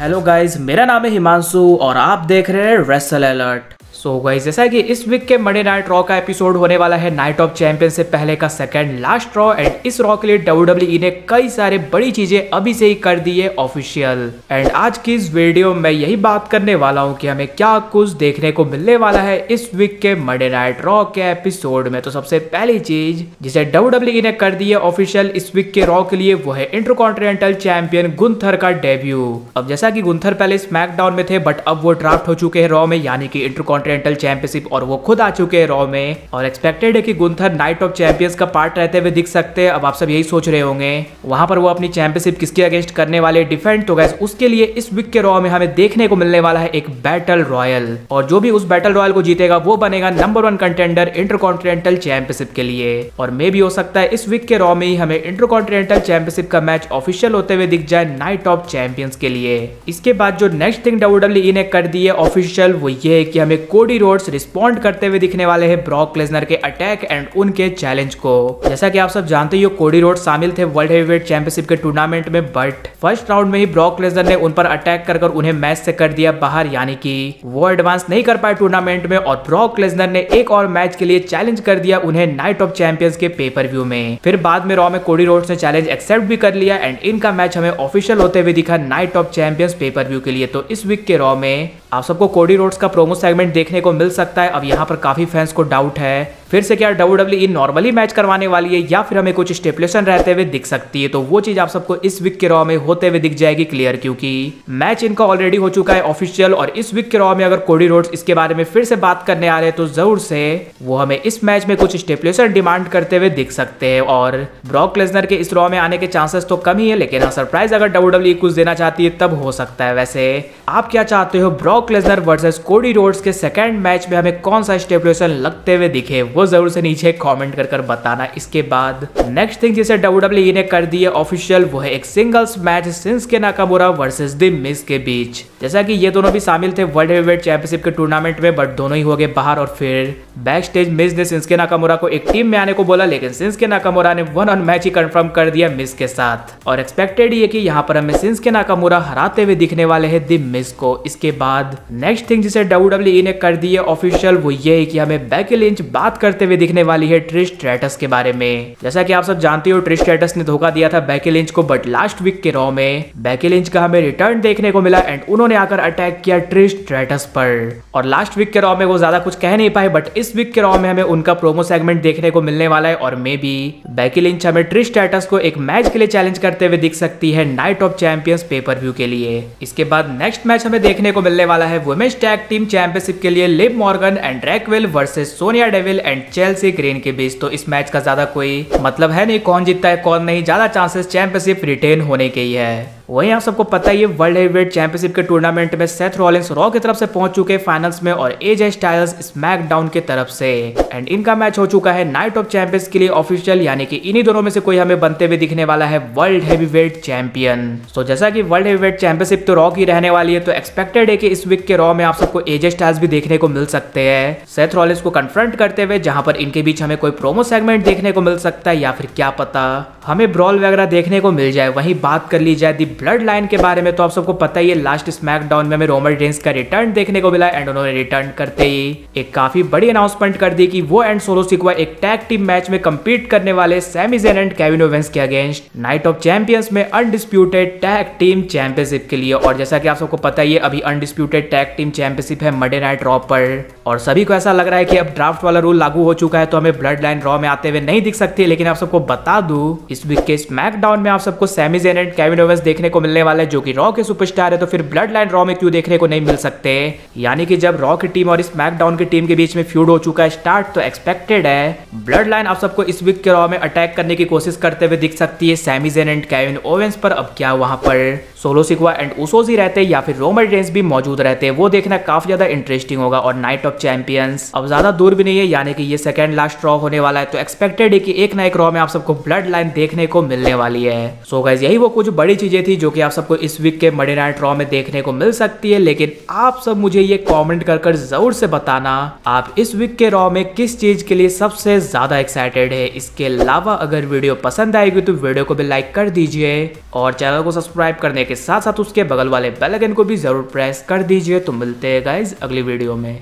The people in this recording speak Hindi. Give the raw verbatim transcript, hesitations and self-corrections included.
हेलो गाइज, मेरा नाम है हिमांशु और आप देख रहे हैं रेसल अलर्ट। सो गाइज, जैसा कि इस वीक के मंडे नाइट रॉ का एपिसोड होने वाला है नाइट ऑफ चैंपियंस से पहले का सेकंड लास्ट रॉ, एंड इस रॉ के लिए डब्ल्यूडब्ल्यूई ने कई सारे बड़ी चीजें अभी से ही कर दी है ऑफिशियल। एंड आज की इस वीडियो में यही बात करने वाला हूँ कि हमें क्या कुछ देखने को मिलने वाला है इस वीक के मंडे नाइट रॉ के एपिसोड में। तो सबसे पहली चीज जिसे डब्ल्यूडब्ल्यूई ने कर दी है ऑफिशियल इस वीक के रॉ के लिए वो है इंटरकॉन्टिनेंटल चैंपियन गुंथर का डेब्यू। अब जैसा की गुंथर पहले स्मैकडाउन में थे बट अब वो ड्राफ्ट हो चुके हैं रॉ में, यानी कि इंटरकॉन्टिनेंटल चैंपियनशिप, और वो खुद आ चुके हैं रॉ में। और एक्सपेक्टेड है कि गुंथर नाइट ऑफ चैंपियंस का पार्ट रहते हुए दिख सकते हैं। अब आप सब यही सोच रहे होंगे वहां पर वो अपनी चैंपियनशिप किसके अगेंस्ट करने वाले डिफेंड। तो गाइस, उसके लिए इस वीक के रॉ में हमें देखने को मिलने वाला है एक बैटल रॉयल, और जो भी उस बैटल रॉयल को जीतेगा वो बनेगा number one contender intercontinental championship के लिए। और मे भी हो सकता है इस वीक के रॉ में ही हमें इंटरकॉन्टिनेंटल चैंपियनशिप का मैच ऑफिशियल होते हुए दिख जाए नाइट ऑफ चैंपियंस के लिए। इसके बाद जो नेक्स्ट थिंग डब्ल्यूडब्ल्यूई ने कर दी है ऑफिशियल वो ये है कि हमें कोडी रोड्स रिस्पॉन्ड करते हुए दिखने वाले हैं ब्रॉक लेसनर के अटैक एंड उनके चैलेंज को। जैसा कि आप सब जानते ही हो, कोडी रोड्स शामिल थे वर्ल्ड हेवीवेट चैंपियनशिप के टूर्नामेंट में, बट फर्स्ट राउंड में ही ब्रॉक लेसनर ने उन पर अटैक कर कर उन्हें मैच से कर दिया बाहर, यानी कि वो एडवांस नहीं कर पाए टूर्नामेंट में। और ब्रॉक लेसनर ने एक और मैच के लिए चैलेंज कर दिया उन्हें नाइट ऑफ चैंपियंस के पेपर व्यू में। फिर बाद में रॉ में कोडी रोड्स ने चैलेंज एक्सेप्ट भी कर लिया एंड इनका मैच हमें ऑफिशियल होते हुए दिखा night of champions pay per view के लिए। तो इस वीक के रॉ में आप सबको कोडी रोड्स का प्रोमो सेगमेंट देखने को मिल सकता है। अब यहाँ पर काफी फैंस को डाउट है फिर से क्या डब्ल्यूडब्ल्यूई नॉर्मली मैच करवाने वाली है या फिर हमें कुछ स्टेपुलेशन रहते हुए दिख सकती है। तो वो चीज आप सबको इस वीक के रॉ में होते हुए दिख जाएगी क्लियर, क्योंकि मैच इनका ऑलरेडी हो चुका है ऑफिशियल। और इस वीक के रॉ में अगर कोडी रोड्स इसके बारे में फिर से बात करने आ रहे हैं तो जरूर से वो हमें इस मैच में कुछ स्टेपुलेशन डिमांड करते हुए दिख सकते हैं। और ब्रॉक लेसनर के इस रॉ में आने के चांसेस तो कम ही है, लेकिन हाँ, सरप्राइज अगर डब्ल्यूडब्ल्यूई कुछ देना चाहती है तब हो सकता है। वैसे आप क्या चाहते हो Brock Lesnar versus Cody Rhodes के सेकंड मैच में हमें कौन सा स्टेपुलेशन लगते हुए दिखे, वो जरूर से नीचे कमेंट कर कर बताना। इसके बाद नेक्स्ट थिंग जिसे डब्ल्यूडब्ल्यूई ने कर दी है ऑफिशियल वो है एक singles match Shinsuke Nakamura versus the Miz के बीच। जैसा कि ये दोनों भी शामिल थे वर्ल्ड हेवीवेट चैंपियनशिप के टूर्नामेंट में बट दोनों ही हो गए बाहर। और फिर बैक स्टेज मिस ने शिंसुके नाकामुरा को एक टीम में आने को बोला, लेकिन शिंसुके नाकामुरा ने वन ऑन मैच ही कंफर्म कर दिया मिस के साथ। और एक्सपेक्टेड ये कि यहाँ पर हमें शिंसुके नाकामुरा हराते हुए दिखने वाले है द मिस को। इसके बाद नेक्स्ट थिंग जिसे डब्ल्यूडब्ल्यूई ने कर दी है ऑफिशियल वो ये है कि हमें बेकी लिंच बात करते हुए दिखने वाली है ट्रिश स्ट्रैटस के बारे में। जैसा कि आप सब जानते हो ट्रिश स्ट्रैटस ने धोखा दिया था बेकी लिंच को, बट लास्ट वीक के रॉ में बेकी लिंच का हमें रिटर्न देखने को मिला एंड उन्होंने आकर अटैक किया ट्रिश स्ट्रैटस पर। और लास्ट वीक के रॉ में वो ज्यादा कुछ कह नहीं पाए, बट इस वीक के रॉ में हमें उनका प्रोमो सेगमेंट देखने को मिलने वाला है। और मे बी बेकी लिंच हमें ट्रिश स्ट्रैटस को एक मैच के लिए चैलेंज करते हुए दिख सकती है night of champions pay per view के लिए। इसके बाद नेक्स्ट मैच हमें देखने को मिलने वाला है वुमेन्स टैग टीम चैंपियनशिप के लिए लिव मॉर्गन एंड ड्रैकविल versus Sonya Deville and Chelsea Green के बीच। तो इस मैच का ज्यादा कोई मतलब है नहीं, कौन जीतता है कौन नहीं, ज्यादा चांसेस चैंपियनशिप रिटेन होने के ही है। वहीं आप सबको पता ही है वर्ल्ड हेवीवेट चैंपियनशिप के टूर्नामेंट में सेथ रॉलिन्स रॉ की तरफ से पहुंच चुके हैं फाइनल्स में और एजे स्टाइल्स स्मैकडाउन की तरफ से, एंड इनका मैच हो चुका है नाइट ऑफ चैंपियंस के लिए ऑफिशियल, यानी कि इन्हीं दोनों में से कोई हमें बनते हुए दिखने वाला है वर्ल्ड हेवीवेट चैंपियन। तो जैसा कि वर्ल्ड हेवीवेट चैंपियनशिप तो रॉ की रहने वाली है, तो एक्सपेक्टेड है कि इस वीक के रॉ में आप सबको एजे स्टाइल्स भी देखने को मिल सकते हैं सेथ रॉलिन्स को कन्फ्रंट करते हुए, जहाँ पर इनके बीच हमें कोई प्रोमो सेगमेंट देखने को मिल सकता है या फिर क्या पता हमें ब्रॉल वगैरह देखने को मिल जाए। वहीं बात कर ली जाए ब्लड लाइन के बारे में तो आप सबको पता ही है लास्ट स्मैकडाउन में हमें रोमन रेंस का रिटर्न देखने को मिला एंड उन्होंने रिटर्न करते ही एक काफी बड़ी अनाउंसमेंट कर दी कि वो एंड सोलो सिकोआ एक टैग टीम मैच में कम्पीट करने वाले Sami Zayn and Kevin Owens के अगेंस्ट नाइट ऑफ चैंपियंस में अनडिस्प्यूटेड टैग टीम चैंपियनशिप के लिए। और जैसा कि आप सबको पता ही है अभी अनडिस्प्यूटेड टैग टीम चैंपियनशिप है मंडे नाइट रॉ पर, और सभी को ऐसा लग रहा है कि अब ड्राफ्ट वाला रूल लागू हो चुका है तो हमें ब्लड लाइन रॉ में आते हुए नहीं दिख सकती। लेकिन आप सबको बता दूं इस वीक के स्मैकडाउन में आप सबको Sami Zayn and Kevin Owens देखने को मिलने वाला है जो कि रॉ के सुपरस्टार है, तो फिर ब्लड लाइन रॉ में क्यों देखने को नहीं मिल सकते। यानी कि जब रॉ की टीम और स्मैकडाउन की टीम के बीच में फ्यूड हो चुका है स्टार्ट, तो एक्सपेक्टेड है ब्लड लाइन आप सबको इस वीक के रॉ में अटैक करने की कोशिश करते हुए दिख सकती है Sami Zayn and Kevin Owens पर। अब क्या वहां पर सोलो सिकोआ एंड उसोस ही रहते हैं या फिर रोमन रेंस भी मौजूद रहते हैं, वो देखना काफी ज्यादा इंटरेस्टिंग होगा। और नाइट ऑफ चैंपियंस अब ज्यादा दूर भी नहीं है, यानी कि ये सेकंड लास्ट रॉ होने वाला है, तो एक्सपेक्टेड है कि एक ना एक रॉ में आप सबको ब्लड लाइन देखने को मिलने वाली है। सो गाइस यही वो कुछ बड़ी चीजें थी जो कि आप सबको इस वीक के मंडे नाइट रॉ में देखने को मिल सकती है, लेकिन आप सब मुझे ये कमेंट कर कर जरूर से बताना आप इस वीक के रॉ में किस चीज के लिए सबसे ज्यादा एक्साइटेड है। इसके अलावा अगर वीडियो पसंद आएगी तो वीडियो को भी लाइक कर दीजिए और चैनल को सब्सक्राइब करने के साथ साथ उसके बगल वाले बेल आइकन को भी जरूर प्रेस कर दीजिए। तो मिलते हैं गाइज अगली वीडियो में।